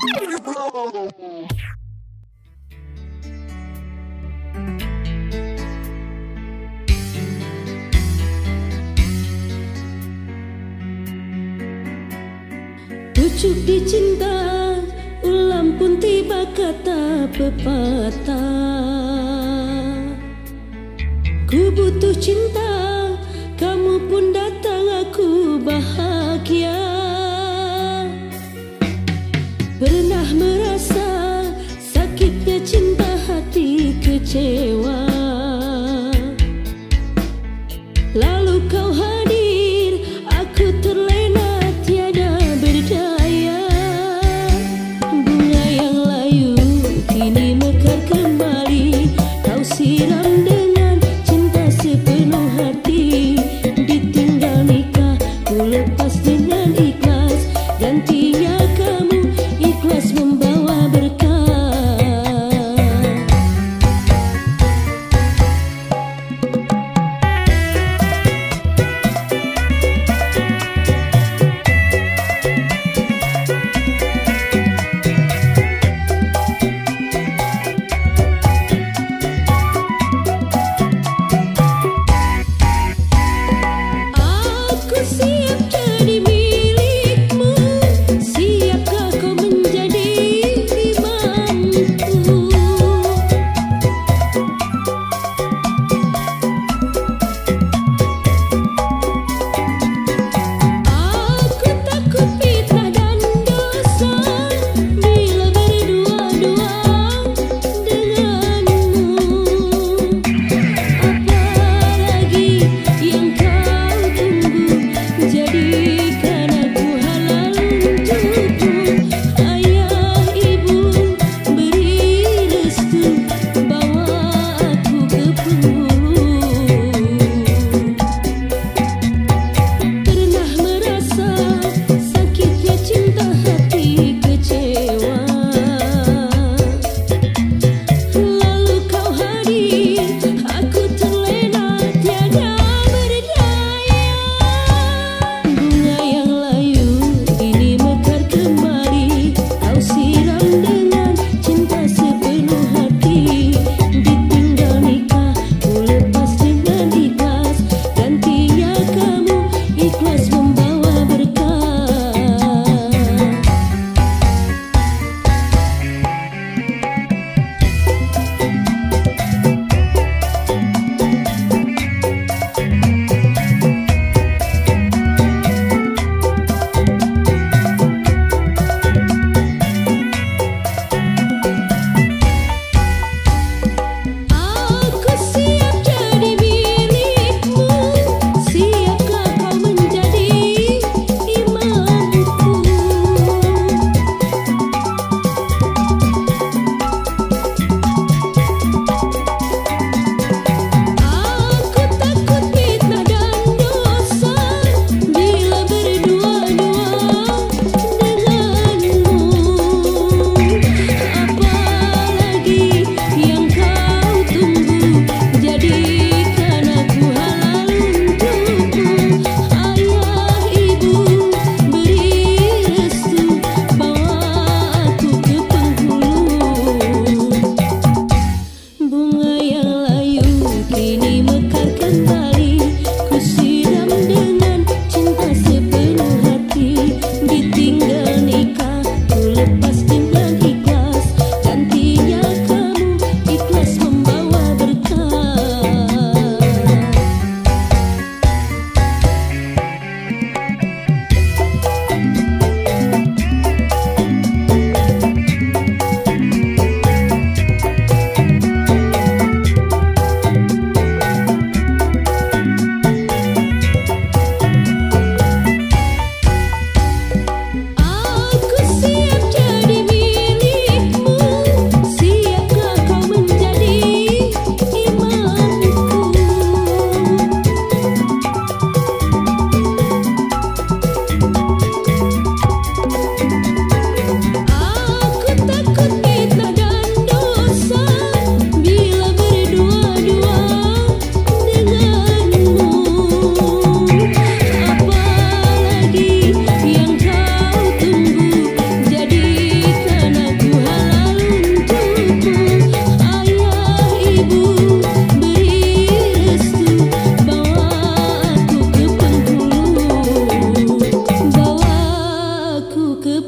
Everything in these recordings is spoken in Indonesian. Pucuk dicinta, ulam pun tiba kata pepatah. Ku butuh cinta, kamu pun datang, aku bahagia. Pernah merasa sakitnya cinta, hati kecewa. Lalu kau hadir, aku terlena tiada berdaya. Bunga yang layu kini mekar kembali, kau siram dengan cinta sepenuh hati. Ditinggal nikah, ku lepas dengan ikhlas, gantinya kamu membawa berkah. Aku siap jadi milik.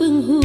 penghulu.